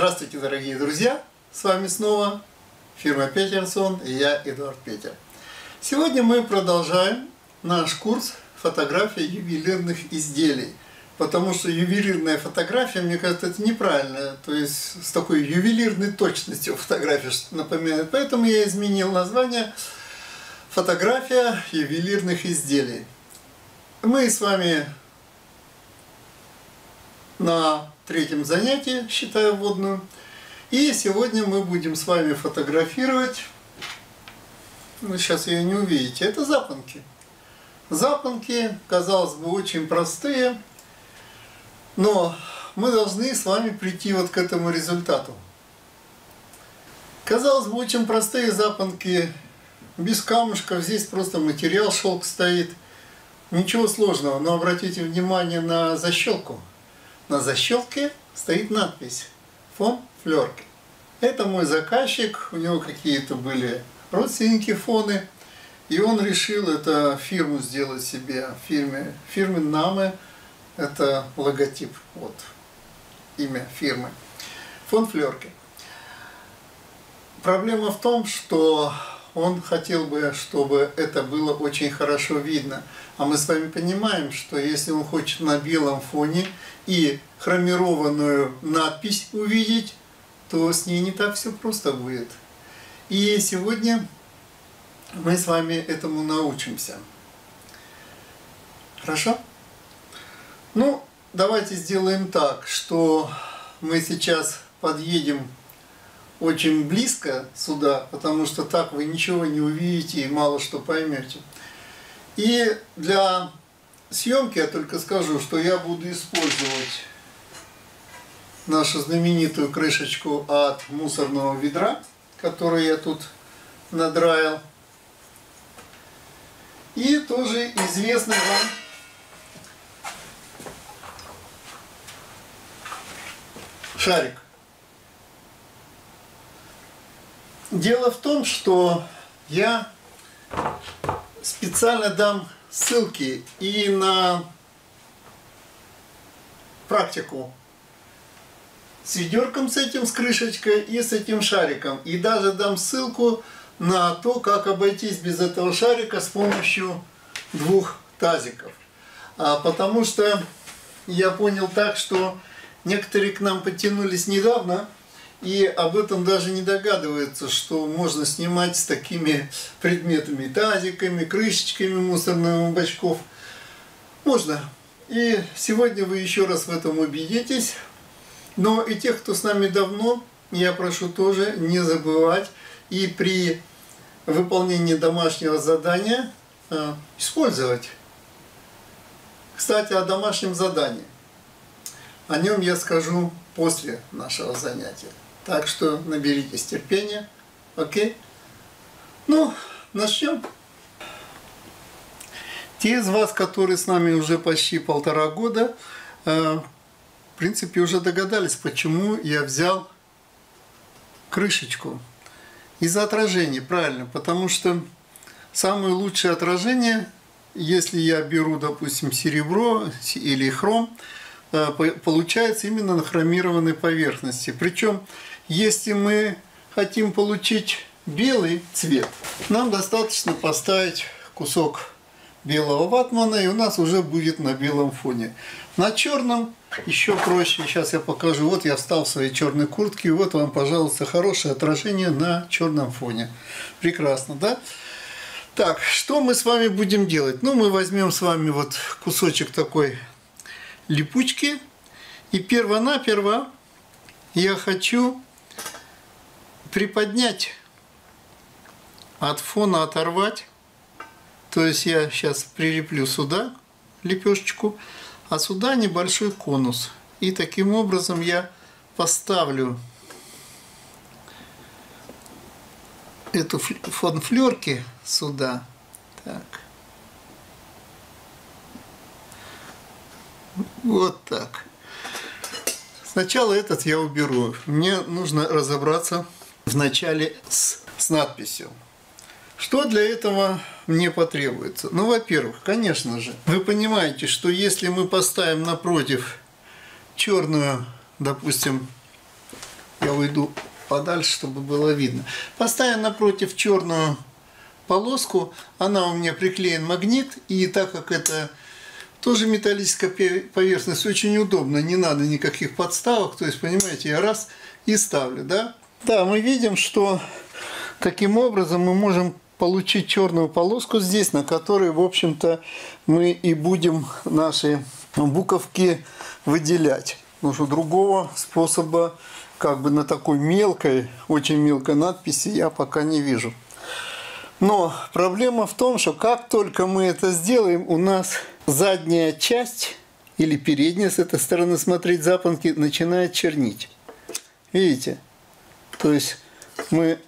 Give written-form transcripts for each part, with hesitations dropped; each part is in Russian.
Здравствуйте, дорогие друзья! С вами снова фирма Петерсон и я, Eduard Peter. Сегодня мы продолжаем наш курс фотографии ювелирных изделий, потому что ювелирная фотография, мне кажется, это неправильно, то есть с такой ювелирной точностью фотография напоминает. Поэтому я изменил название «Фотография ювелирных изделий». Мы с вами на третьем занятии, считаю вводную. И сегодня мы будем с вами фотографировать, вы сейчас ее не увидите, это запонки. Запонки, казалось бы, очень простые, но мы должны с вами прийти вот к этому результату. Казалось бы, очень простые запонки, без камушков, здесь просто материал шелк стоит, ничего сложного, но обратите внимание на защелку. На защелке стоит надпись «Фон Флерке». Это мой заказчик, у него какие-то были родственники фоны, и он решил эту фирму сделать себе, фирме Наме, это логотип, вот, имя фирмы, «Фон Флерке». Проблема в том, что он хотел бы, чтобы это было очень хорошо видно. А мы с вами понимаем, что если он хочет на белом фоне и хромированную надпись увидеть, то с ней не так все просто будет. И сегодня мы с вами этому научимся. Хорошо? Ну, давайте сделаем так, что мы сейчас подъедем очень близко сюда, потому что так вы ничего не увидите и мало что поймете. И для съемки я только скажу, что я буду использовать нашу знаменитую крышечку от мусорного ведра, которую я тут надраил. И тоже известный вам шарик. Дело в том, что я специально дам ссылки и на практику с ведерком, с этим, с крышечкой и с этим шариком. И даже дам ссылку на то, как обойтись без этого шарика с помощью двух тазиков. Потому что я понял так, что некоторые к нам подтянулись недавно, и об этом даже не догадываются, что можно снимать с такими предметами, тазиками, крышечками мусорных бачков. Можно. И сегодня вы еще раз в этом убедитесь. Но и тех, кто с нами давно, я прошу тоже не забывать. И при выполнении домашнего задания использовать. Кстати, о домашнем задании. О нем я скажу после нашего занятия. Так что наберитесь терпения. Окей? Ну, начнем. Те из вас, которые с нами уже почти полтора года, в принципе, уже догадались, почему я взял крышечку. Из-за отражений, правильно. Потому что самое лучшее отражение, если я беру, допустим, серебро или хром, получается именно на хромированной поверхности. Причем, если мы хотим получить белый цвет, нам достаточно поставить кусок белого ватмана, и у нас уже будет на белом фоне. На черном еще проще. Сейчас я покажу. Вот я встал в своей черной куртке, и вот вам, пожалуйста, хорошее отражение на черном фоне. Прекрасно, да? Так, что мы с вами будем делать? Ну, мы возьмем с вами вот кусочек такой липучки, и перво-наперво я хочу приподнять, от фона оторвать, то есть я сейчас прилеплю сюда лепешечку, а сюда небольшой конус, и таким образом я поставлю эту фон Флерке сюда, так. Вот так. Сначала этот я уберу. Мне нужно разобраться вначале с надписью. Что для этого мне потребуется? Ну, во-первых, конечно же, вы понимаете, что если мы поставим напротив черную, допустим, Я уйду подальше, чтобы было видно. Поставим напротив черную полоску. Она у меня приклеен магнит. И так как это тоже металлическая поверхность, очень удобно. Не надо никаких подставок. То есть, понимаете, я раз и ставлю. Да, да, мы видим, что таким образом мы можем получить черную полоску здесь, на которой, в общем-то, мы и будем наши буковки выделять. Потому что другого способа как бы на такой мелкой, очень мелкой надписи я пока не вижу. Но проблема в том, что как только мы это сделаем, у нас задняя часть или передняя, с этой стороны смотреть, запонки, начинает чернить. Видите? То есть мы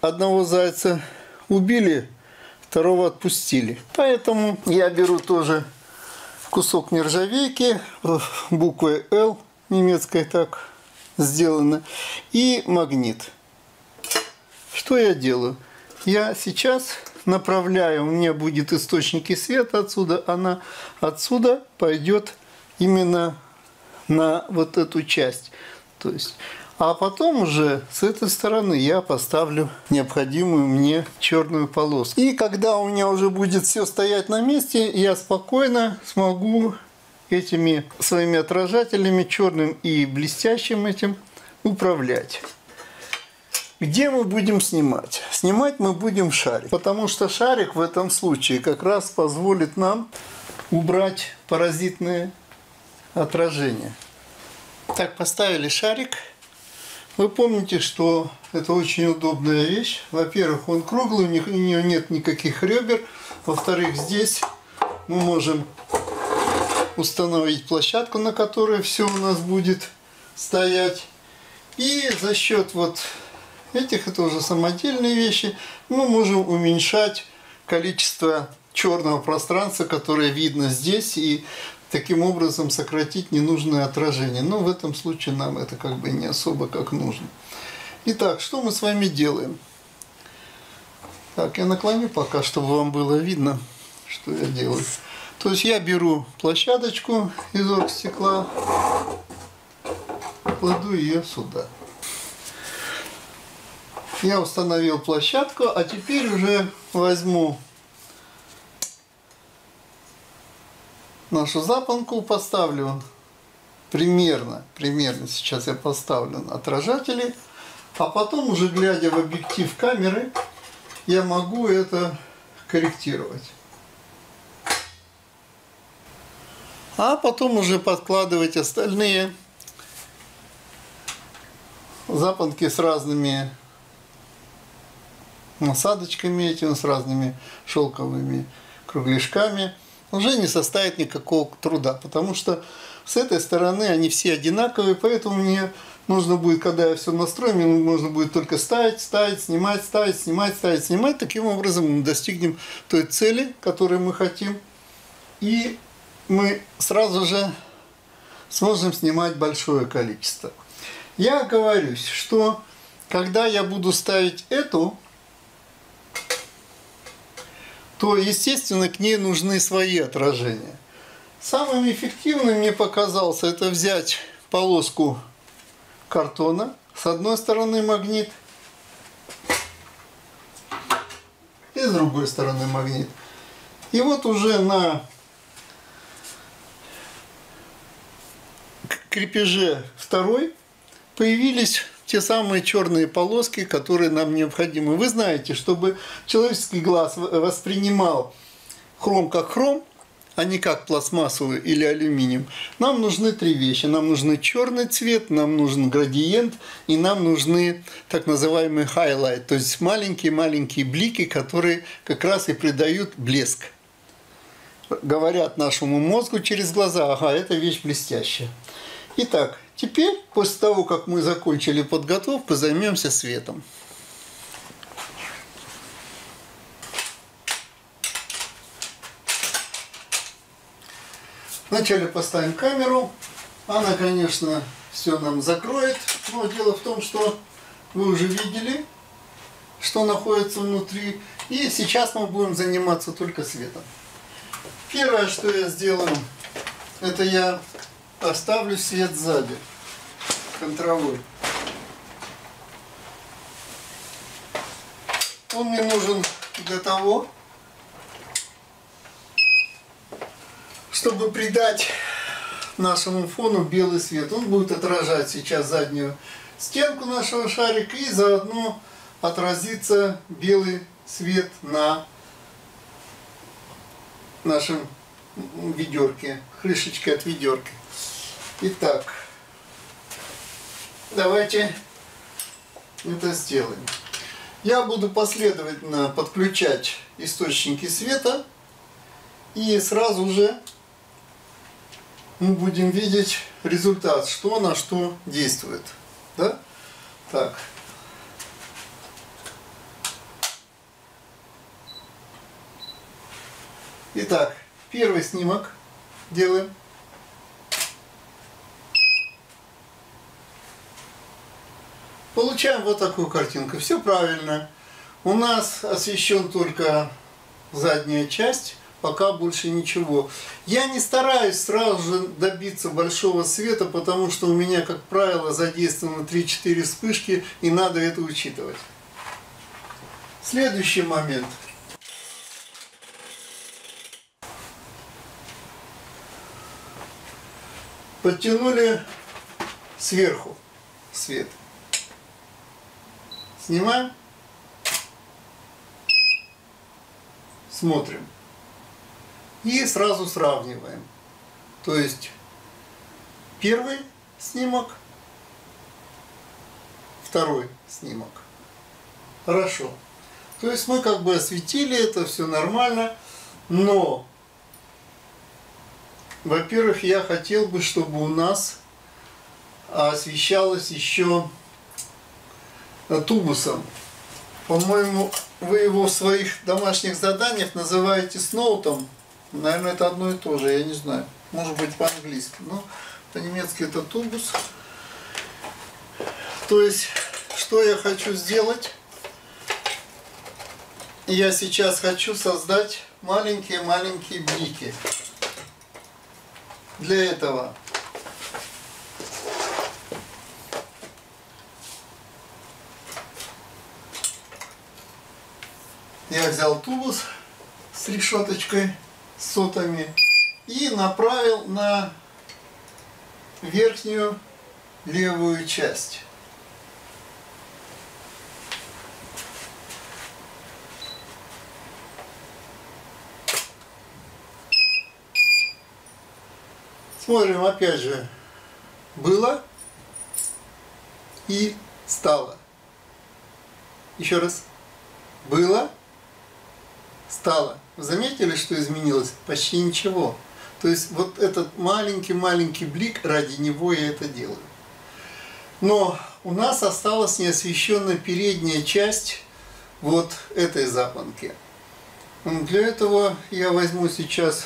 одного зайца убили, второго отпустили. Поэтому я беру тоже кусок нержавейки, буквы L немецкой так сделано, и магнит. Что я делаю? Я сейчас направляю, у меня будет источники света отсюда, она отсюда пойдет именно на вот эту часть. То есть, а потом уже с этой стороны я поставлю необходимую мне черную полоску. И когда у меня уже будет все стоять на месте, я спокойно смогу этими своими отражателями, черным и блестящим этим, управлять. Где мы будем снимать? Снимать мы будем шарик, потому что шарик в этом случае как раз позволит нам убрать паразитные отражения. Так, поставили шарик. Вы помните, что это очень удобная вещь. Во-первых, он круглый, у него нет никаких ребер. Во-вторых, здесь мы можем установить площадку, на которой все у нас будет стоять. И за счет вот этих, это уже самодельные вещи, мы можем уменьшать количество черного пространства, которое видно здесь, и таким образом сократить ненужное отражение. Но в этом случае нам это как бы не особо как нужно. Итак, что мы с вами делаем? Так, я наклоню пока, чтобы вам было видно, что я делаю. То есть я беру площадочку из оргстекла, кладу ее сюда. Я установил площадку, а теперь уже возьму нашу запонку, поставлю примерно сейчас я поставлю отражатели, а потом уже, глядя в объектив камеры, я могу это корректировать. А потом уже подкладывать остальные запонки с разными насадочками этими, с разными шелковыми кругляшками. Уже не составит никакого труда, потому что с этой стороны они все одинаковые, поэтому мне нужно будет, когда я все настрою, мне нужно будет только ставить, снимать. Таким образом мы достигнем той цели, которую мы хотим, и мы сразу же сможем снимать большое количество. Я оговорюсь, что когда я буду ставить эту, то, естественно, к ней нужны свои отражения. Самым эффективным мне показалось это взять полоску картона. С одной стороны магнит, и с другой стороны магнит. И вот уже на крепеже второй появились те самые черные полоски, которые нам необходимы. Вы знаете, чтобы человеческий глаз воспринимал хром как хром, а не как пластмассовый или алюминием, нам нужны три вещи. Нам нужен черный цвет, нам нужен градиент, и нам нужны так называемые хайлайт, то есть маленькие-маленькие блики, которые как раз и придают блеск. Говорят нашему мозгу через глаза: ага, эта вещь блестящая. Итак, теперь, после того, как мы закончили подготовку, займемся светом. Вначале поставим камеру. Она, конечно, все нам закроет. Но дело в том, что вы уже видели, что находится внутри. И сейчас мы будем заниматься только светом. Первое, что я сделаю, это я оставлю свет сзади, контровой. Он мне нужен для того, чтобы придать нашему фону белый свет. Он будет отражать сейчас заднюю стенку нашего шарика, и заодно отразится белый свет на нашем ведерке, крышечке от ведерки. Итак, давайте это сделаем. Я буду последовательно подключать источники света, и сразу же мы будем видеть результат, что на что действует. Да? Так. Итак, первый снимок делаем. Получаем вот такую картинку. Все правильно. У нас освещен только задняя часть. Пока больше ничего. Я не стараюсь сразу же добиться большого света, потому что у меня, как правило, задействованы 3-4 вспышки, и надо это учитывать. Следующий момент. Подтянули сверху свет. Снимаем. Смотрим. И сразу сравниваем. То есть первый снимок, второй снимок. Хорошо. То есть мы как бы осветили это, все нормально. Но, во-первых, я хотел бы, чтобы у нас освещалось еще тубусом. По-моему, вы его в своих домашних заданиях называете сноутом. Наверное, это одно и то же, я не знаю. Может быть, по-английски. Но по-немецки это тубус. То есть, что я хочу сделать? Я сейчас хочу создать маленькие-маленькие блики. Для этого я взял тубус с решеточкой, сотами, и направил на верхнюю левую часть. Смотрим, опять же, было и стало. Еще раз. Было, стало. Вы заметили, что изменилось? Почти ничего. То есть вот этот маленький-маленький блик, ради него я это делаю. Но у нас осталась неосвещенная передняя часть вот этой запонки. Для этого я возьму сейчас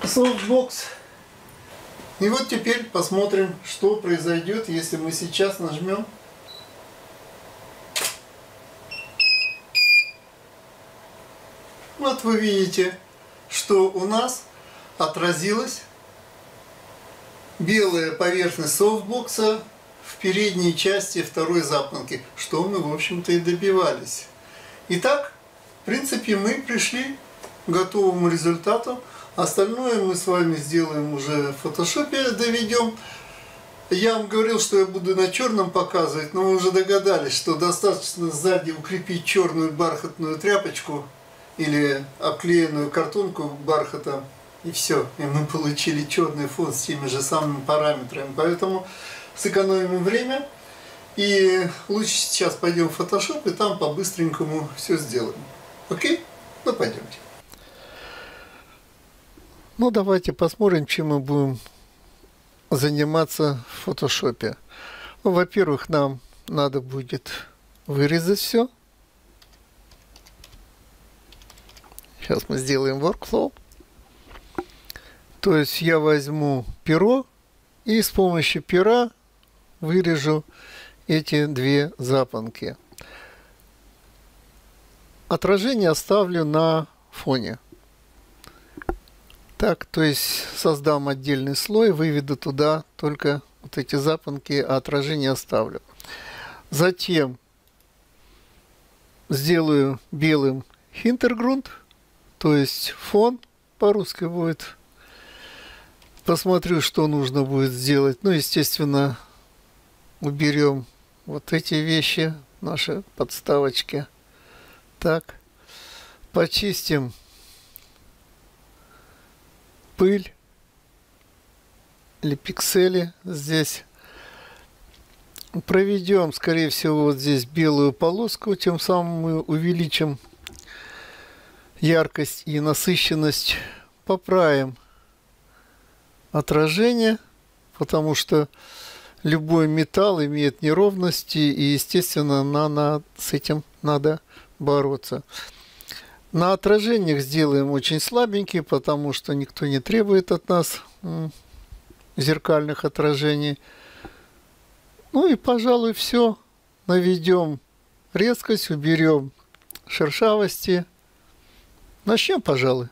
Soft-Box. И вот теперь посмотрим, что произойдет, если мы сейчас нажмем. Вот вы видите, что у нас отразилась белая поверхность софтбокса в передней части второй запонки, что мы, в общем-то, и добивались. Итак, в принципе, мы пришли к готовому результату. Остальное мы с вами сделаем уже в Photoshop, доведем. Я вам говорил, что я буду на черном показывать, но вы уже догадались, что достаточно сзади укрепить черную бархатную тряпочку или обклеенную картонку бархата, и все. И мы получили черный фон с теми же самыми параметрами. Поэтому сэкономим время, и лучше сейчас пойдем в Photoshop, и там по-быстренькому все сделаем. Окей? Ну, пойдемте. Ну, давайте посмотрим, чем мы будем заниматься в Photoshop. Ну, во-первых, нам надо будет вырезать все. Сейчас мы сделаем workflow. То есть я возьму перо и с помощью пера вырежу эти две запонки. Отражение оставлю на фоне. Так, то есть создам отдельный слой, выведу туда только вот эти запонки, а отражение оставлю. Затем сделаю белым Hintergrund, то есть фон по-русски будет. Посмотрю, что нужно будет сделать. Ну, естественно, уберем вот эти вещи, наши подставочки. Так, почистим пыль или пиксели здесь. Проведем, скорее всего, вот здесь белую полоску, тем самым мы увеличим яркость и насыщенность. Поправим отражение, потому что любой металл имеет неровности, и, естественно, с этим надо бороться. На отражениях сделаем очень слабенькие, потому что никто не требует от нас зеркальных отражений. Ну и, пожалуй, все. Наведем резкость, уберем шершавости. Начнем, пожалуй.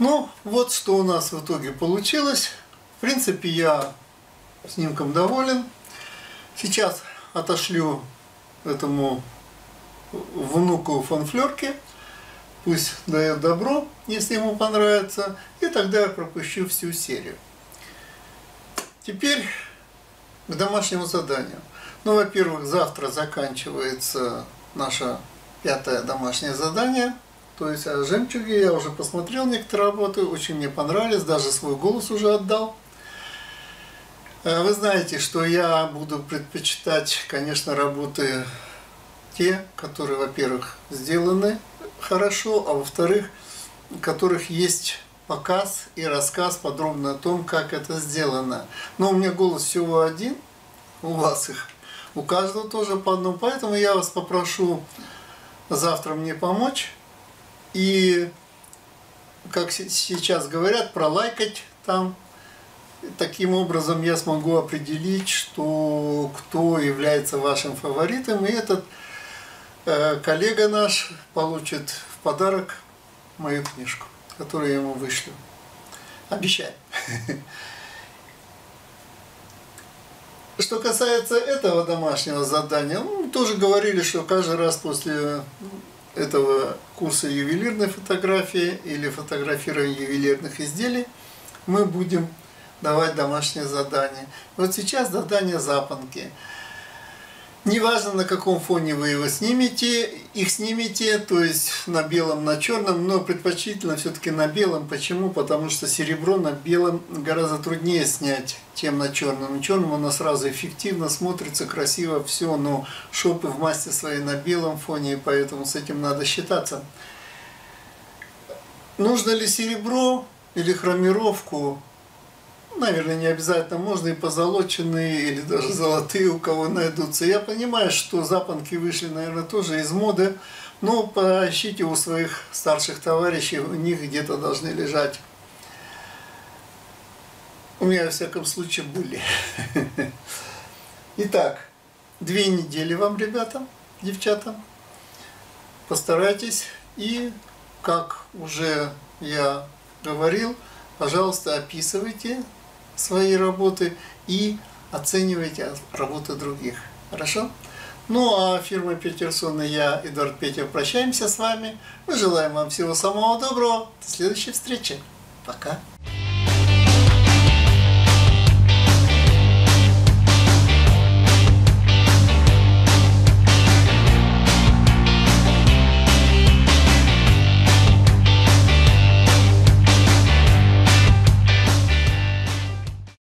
Ну, вот что у нас в итоге получилось. В принципе, я снимком доволен. Сейчас отошлю этому внуку Фон Флерке. Пусть дает добро, если ему понравится. И тогда я пропущу всю серию. Теперь к домашнему заданию. Ну, во-первых, завтра заканчивается наше 5-е домашнее задание. То есть о жемчуге я уже посмотрел некоторые работы, очень мне понравились, даже свой голос уже отдал. Вы знаете, что я буду предпочитать, конечно, работы те, которые, во-первых, сделаны хорошо, а во-вторых, у которых есть показ и рассказ подробно о том, как это сделано. Но у меня голос всего один, у вас их, у каждого тоже по одному, поэтому я вас попрошу завтра мне помочь. И, как сейчас говорят, пролайкать там. Таким образом я смогу определить, что кто является вашим фаворитом. И этот коллега наш получит в подарок мою книжку, которую я ему вышлю. Обещаю. Что касается этого домашнего задания, тоже говорили, что каждый раз после этого курса ювелирной фотографии или фотографирования ювелирных изделий мы будем давать домашнее задание. Вот сейчас задание запонки. Неважно, на каком фоне вы его снимете, то есть на белом, на черном, но предпочтительно все-таки на белом. Почему? Потому что серебро на белом гораздо труднее снять, чем на черном. На черном оно сразу эффективно смотрится, красиво все, но шопы в массе своей на белом фоне, поэтому с этим надо считаться. Нужно ли серебро или хромировку? Наверное, не обязательно, можно и позолоченные, или даже золотые у кого найдутся. Я понимаю, что запонки вышли, наверное, тоже из моды, но поищите у своих старших товарищей, у них где-то должны лежать. У меня, во всяком случае, были. Итак, 2 недели вам, ребята, девчата. Постарайтесь, и, как уже я говорил, пожалуйста, описывайте свои работы и оценивайте работы других. Хорошо? Ну а фирма Петерсон и я, Eduard Peter, прощаемся с вами. Мы желаем вам всего самого доброго. До следующей встречи. Пока.